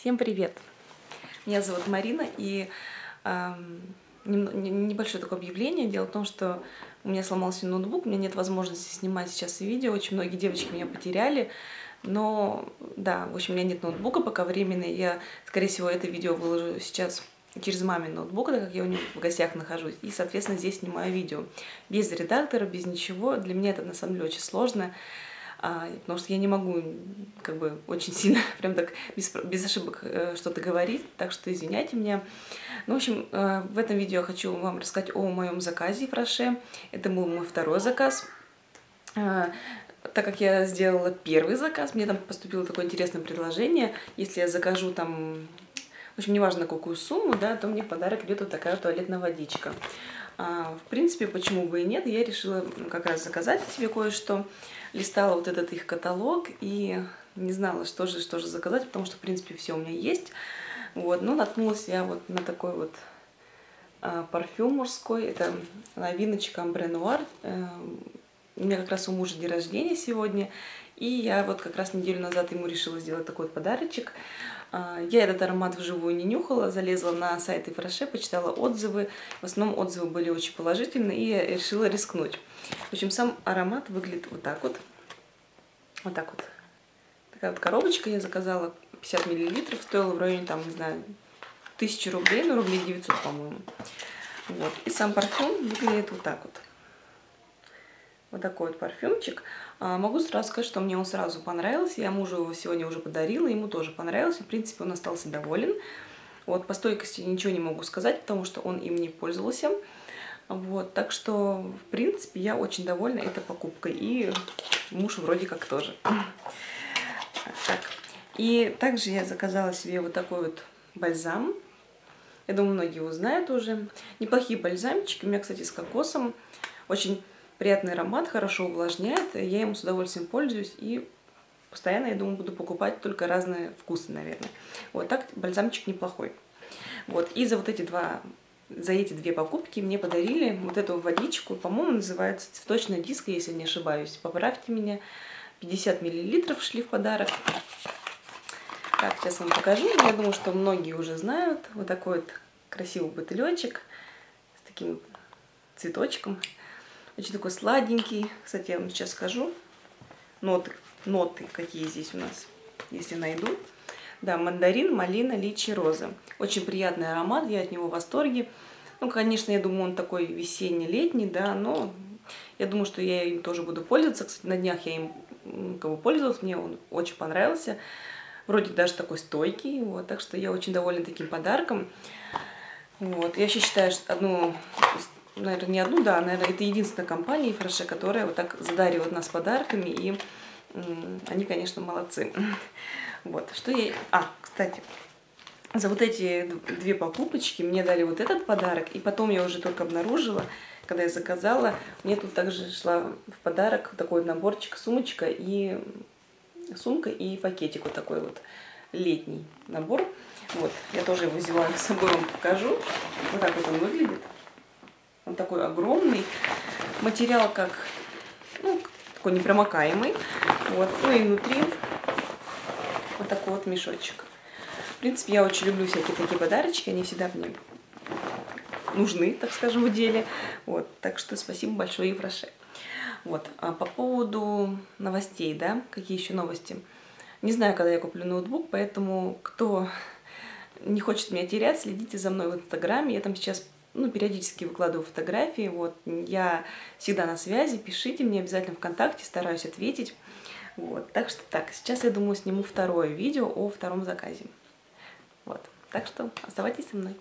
Всем привет! Меня зовут Марина, и небольшое такое объявление. Дело в том, что у меня сломался ноутбук, у меня нет возможности снимать сейчас видео, очень многие девочки меня потеряли, но да, в общем, у меня нет ноутбука пока временно, я, скорее всего, это видео выложу сейчас через мамин ноутбук, так как я у него в гостях нахожусь, и, соответственно, здесь снимаю видео. Без редактора, без ничего, для меня это, на самом деле, очень сложно. Потому что я не могу как бы очень сильно, прям так без ошибок что-то говорить, так что извиняйте меня. Ну, в общем, в этом видео я хочу вам рассказать о моем заказе Ив Роше. Это был мой второй заказ. Так как я сделала первый заказ, мне там поступило такое интересное предложение. Если я закажу там, в общем, неважно какую сумму, да, то мне в подарок идет вот такая туалетная водичка. В принципе, почему бы и нет, я решила как раз заказать себе кое-что. Листала вот этот их каталог и не знала, что же заказать, потому что, в принципе, все у меня есть. Вот. Но наткнулась я вот на такой вот парфюм мужской. Это новиночка Амбренуар. У меня как раз у мужа день рождения сегодня. И я вот как раз неделю назад ему решила сделать такой вот подарочек. Я этот аромат вживую не нюхала, залезла на сайт Ив Роше, почитала отзывы. В основном отзывы были очень положительные, и я решила рискнуть. В общем, сам аромат выглядит вот так вот. Вот так вот. Такая вот коробочка. Я заказала 50 мл, стоила в районе, там, не знаю, 1000 рублей, ну, рублей 900, по-моему. Вот. И сам парфюм выглядит вот так вот. Вот такой вот парфюмчик. Могу сразу сказать, что мне он сразу понравился. Я мужу его сегодня уже подарила, ему тоже понравился. В принципе, он остался доволен. Вот, по стойкости ничего не могу сказать, потому что он им не пользовался. Вот, так что, в принципе, я очень довольна этой покупкой. И муж вроде как тоже. Так. И также я заказала себе вот такой вот бальзам. Я думаю, многие его знают уже. Неплохие бальзамчики. У меня, кстати, с кокосом. Очень приятный аромат, хорошо увлажняет, я им с удовольствием пользуюсь и постоянно, я думаю, буду покупать только разные вкусы, наверное. Вот так бальзамчик неплохой. Вот, и за вот эти эти две покупки мне подарили вот эту водичку, по-моему, называется «Цветочное диско», если не ошибаюсь. Поправьте меня, 50 мл шли в подарок. Так, сейчас вам покажу, я думаю, что многие уже знают. Вот такой вот красивый бутылечек с таким цветочком. Очень такой сладенький. Кстати, я вам сейчас скажу. Ноты какие здесь у нас, если найду. Да, мандарин, малина, личи, роза. Очень приятный аромат, я от него в восторге. Ну, конечно, я думаю, он такой весенний-летний, да, но я думаю, что я им тоже буду пользоваться. Кстати, на днях я им пользовалась, мне он очень понравился. Вроде даже такой стойкий, вот, так что я очень довольна таким подарком. Вот, я вообще считаю, что наверное, это единственная компания Ив Роше, которая вот так задаривает нас подарками, и они, конечно, молодцы. Вот, что я... кстати, за вот эти две покупочки мне дали вот этот подарок, и потом я уже только обнаружила, когда я заказала, мне тут также шла в подарок такой наборчик, сумка и пакетик вот такой вот, летний набор. Вот, я тоже его взяла с собой, вам покажу. Вот так вот он выглядит. Он такой огромный, материал как, ну, такой непромокаемый, вот, ну и внутри вот такой вот мешочек. В принципе, я очень люблю всякие такие подарочки, они всегда мне нужны, так скажем, в деле, вот, так что спасибо большое, Ив Роше. Вот, а по поводу новостей, да, какие еще новости? Не знаю, когда я куплю ноутбук, поэтому кто не хочет меня терять, следите за мной в Инстаграме, я там сейчас... Ну, периодически выкладываю фотографии, вот, я всегда на связи, пишите мне обязательно ВКонтакте, стараюсь ответить, вот, так что так, сейчас, я думаю, сниму второе видео о втором заказе, вот, так что оставайтесь со мной.